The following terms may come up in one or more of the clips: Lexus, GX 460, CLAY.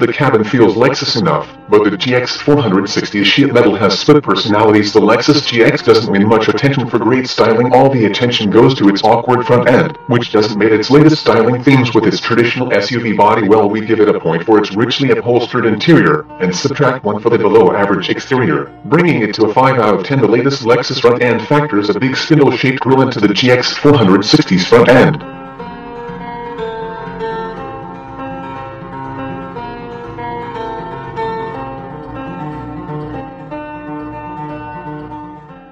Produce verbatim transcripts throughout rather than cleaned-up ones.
The cabin feels Lexus enough, but the G X four sixty sheet metal has split personalities. The Lexus G X doesn't win much attention for great styling. All the attention goes to its awkward front end, which doesn't mate its latest styling themes with its traditional S U V body well. We give it a point for its richly upholstered interior, and subtract one for the below-average exterior, bringing it to a five out of ten. The latest Lexus front end factors a big spindle-shaped grille into the G X four sixty's front end.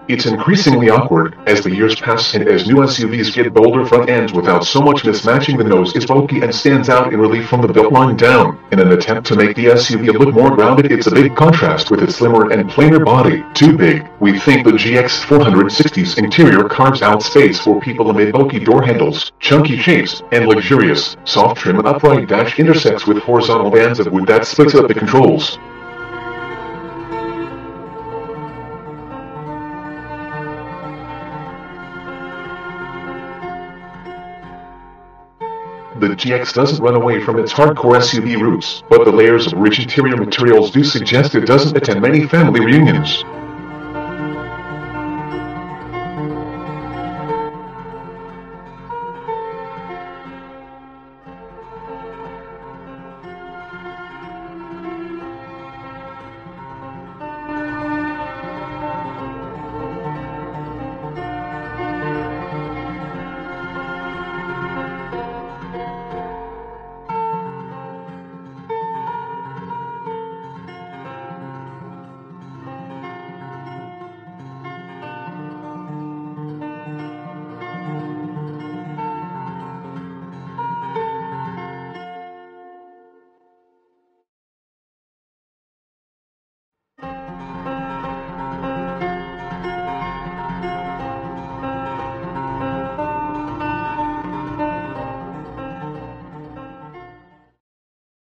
It's increasingly awkward as the years pass and as new S U Vs get bolder front ends without so much mismatching. The nose is bulky and stands out in relief from the beltline down. In an attempt to make the S U V look more grounded, it's a big contrast with its slimmer and plainer body. Too big, we think the G X four sixty's interior carves out space for people amid bulky door handles, chunky shapes, and luxurious, soft trim. An upright dash intersects with horizontal bands of wood that splits up the controls. The G X doesn't run away from its hardcore S U V roots, but the layers of rich interior materials do suggest it doesn't attend many family reunions.